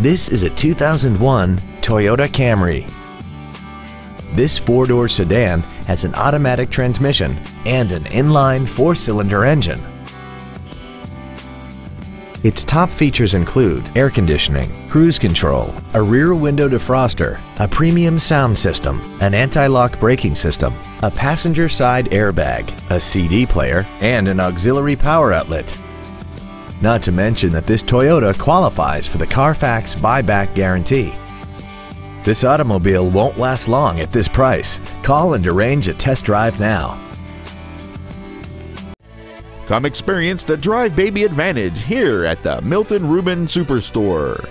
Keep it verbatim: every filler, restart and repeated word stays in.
This is a two thousand one Toyota Camry. This four-door sedan has an automatic transmission and an inline four-cylinder engine. Its top features include air conditioning, cruise control, a rear window defroster, a premium sound system, an anti-lock braking system, a passenger side airbag, a C D player, and an auxiliary power outlet. Not to mention that this Toyota qualifies for the Carfax buyback guarantee. This automobile won't last long at this price. Call and arrange a test drive now. Come experience the Drive Baby Advantage here at the Milton Ruben Superstore.